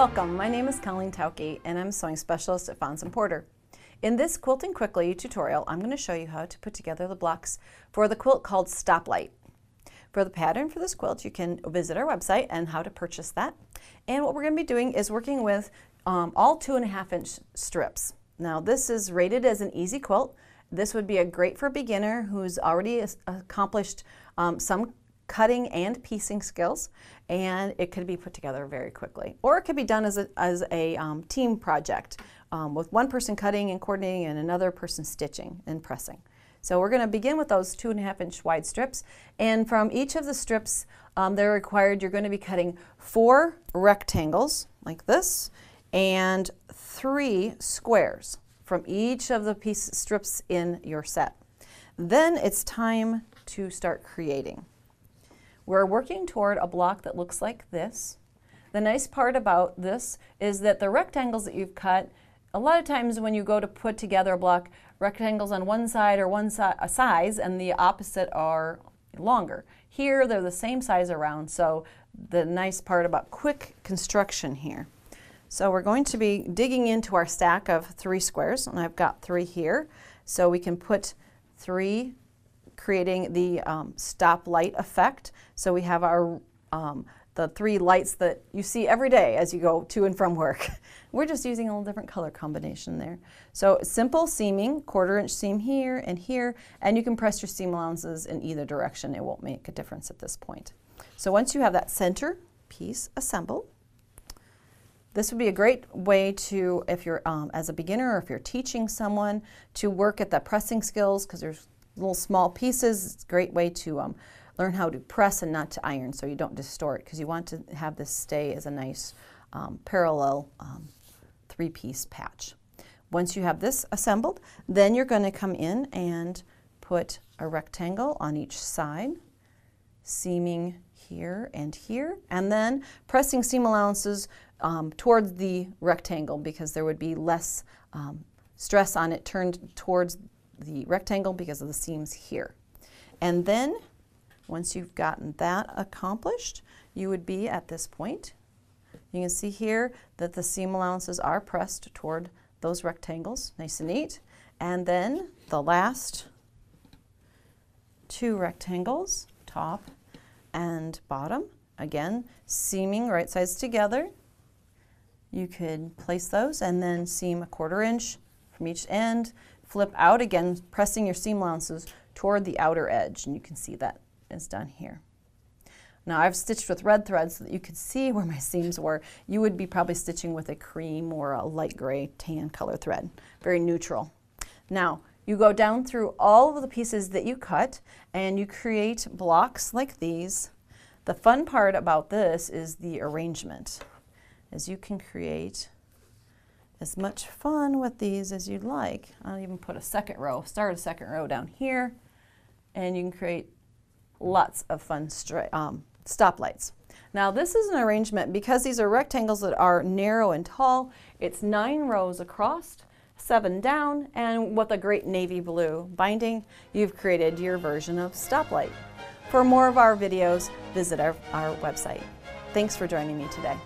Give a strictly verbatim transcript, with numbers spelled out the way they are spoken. Welcome, my name is Colleen Tauke and I'm Sewing Specialist at Fonz and Porter. In this Quilting Quickly tutorial, I'm going to show you how to put together the blocks for the quilt called Stoplight. For the pattern for this quilt, you can visit our website and how to purchase that. And what we're going to be doing is working with um, all two and a half inch strips. Now this is rated as an easy quilt. This would be a great for a beginner who's already accomplished um, some cutting and piecing skills, and it could be put together very quickly. Or it could be done as a, as a um, team project um, with one person cutting and coordinating and another person stitching and pressing. So we're going to begin with those two and a half inch wide strips, and from each of the strips um, they're required, you're going to be cutting four rectangles like this and three squares from each of the piece strips in your set. Then it's time to start creating. We're working toward a block that looks like this. The nice part about this is that the rectangles that you've cut, a lot of times when you go to put together a block, rectangles on one side are one si a size and the opposite are longer. Here they're the same size around, so the nice part about quick construction here. So we're going to be digging into our stack of three squares, and I've got three here, so we can put three, creating the um, stoplight effect. So we have our um, the three lights that you see every day as you go to and from work. We're just using a little different color combination there. So simple seaming, quarter inch seam here and here, and you can press your seam allowances in either direction. It won't make a difference at this point. So once you have that center piece assembled, this would be a great way to, if you're um, as a beginner or if you're teaching someone, to work at the pressing skills, because there's little small pieces. It's a great way to um, learn how to press and not to iron, so you don't distort, because you want to have this stay as a nice um, parallel um, three-piece patch. Once you have this assembled, then you're going to come in and put a rectangle on each side, seaming here and here, and then pressing seam allowances um, towards the rectangle, because there would be less um, stress on it turned towards the rectangle because of the seams here. And then once you've gotten that accomplished, you would be at this point. You can see here that the seam allowances are pressed toward those rectangles, nice and neat. And then the last two rectangles, top and bottom, again seaming right sides together. You could place those and then seam a quarter inch from each end, flip out again, pressing your seam allowances toward the outer edge, and you can see that is done here. Now I've stitched with red thread so that you could see where my seams were. You would be probably stitching with a cream or a light gray tan color thread, very neutral. Now you go down through all of the pieces that you cut and you create blocks like these. The fun part about this is the arrangement, as you can create as much fun with these as you'd like. I'll even put a second row, start a second row down here, and you can create lots of fun um, stoplights. Now this is an arrangement, because these are rectangles that are narrow and tall. It's nine rows across, seven down, and with a great navy blue binding, you've created your version of Stoplight. For more of our videos, visit our, our website. Thanks for joining me today.